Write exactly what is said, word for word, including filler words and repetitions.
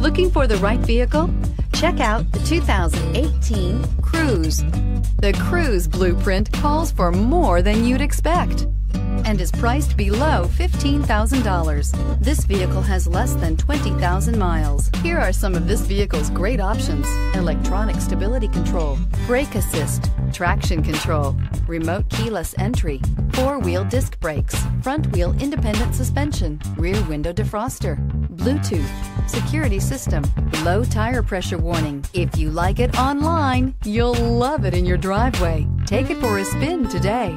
Looking for the right vehicle? Check out the two thousand eighteen Cruze. The Cruze blueprint calls for more than you'd expect and is priced below fifteen thousand dollars. This vehicle has less than twenty thousand miles. Here are some of this vehicle's great options: electronic stability control, brake assist, traction control, remote keyless entry, four-wheel disc brakes, front-wheel independent suspension, rear window defroster, Bluetooth, security system, low tire pressure warning. If you like it online, you'll love it in your driveway. Take it for a spin today.